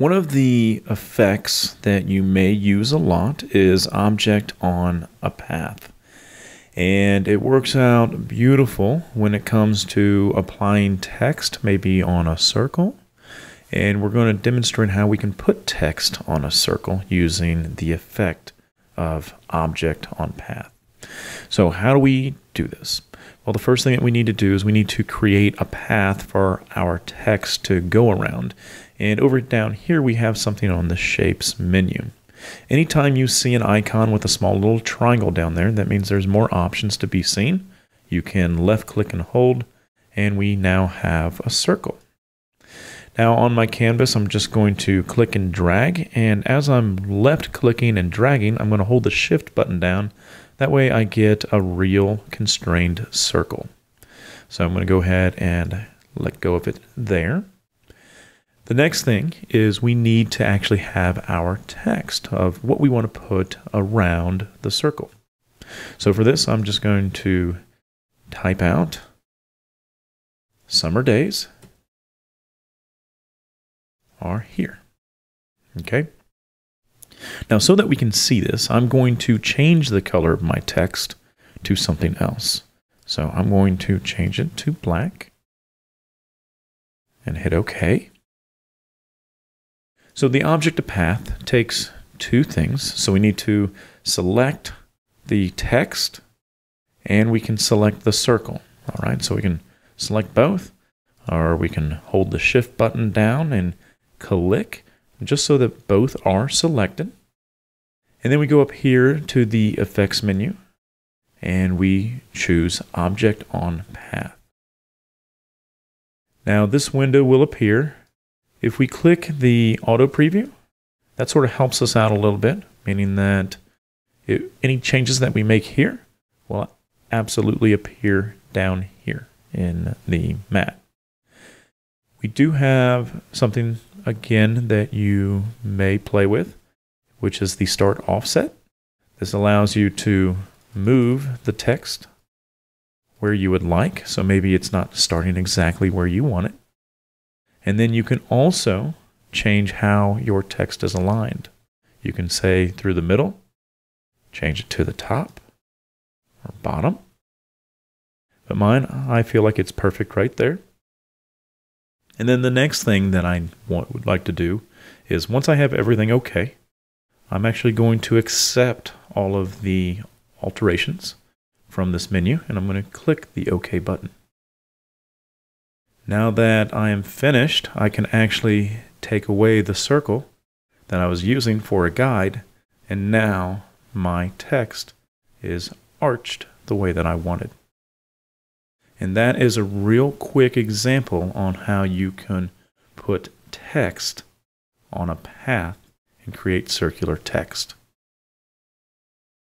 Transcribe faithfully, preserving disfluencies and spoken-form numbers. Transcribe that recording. One of the effects that you may use a lot is object on a path. And it works out beautiful when it comes to applying text, maybe on a circle. And we're going to demonstrate how we can put text on a circle using the effect of object on path. So how do we do this? Well, the first thing that we need to do is we need to create a path for our text to go around. And over down here, we have something on the shapes menu. Anytime you see an icon with a small little triangle down there, that means there's more options to be seen. You can left click and hold, and we now have a circle. Now on my canvas, I'm just going to click and drag, and as I'm left clicking and dragging, I'm going to hold the shift button down. That way I get a real constrained circle. So I'm going to go ahead and let go of it there. The next thing is we need to actually have our text of what we want to put around the circle. So for this, I'm just going to type out summer days are here. Okay. Now, so that we can see this, I'm going to change the color of my text to something else. So I'm going to change it to black and hit OK. So the object of path takes two things. So we need to select the text and we can select the circle. All right, so we can select both, or we can hold the shift button down and click just so that both are selected. And then we go up here to the effects menu and we choose object on path. Now this window will appear. If we click the auto preview, that sort of helps us out a little bit, meaning that it, any changes that we make here will absolutely appear down here in the map. We do have something again that you may play with, which is the start offset. This allows you to move the text where you would like. So maybe it's not starting exactly where you want it. And then you can also change how your text is aligned. You can say through the middle, change it to the top or bottom. But mine, I feel like it's perfect right there. And then the next thing that I want, would like to do is once I have everything okay, I'm actually going to accept all of the alterations from this menu, and I'm going to click the OK button. Now that I am finished, I can actually take away the circle that I was using for a guide, and now my text is arched the way that I wanted. And that is a real quick example on how you can put text on a path and create circular text.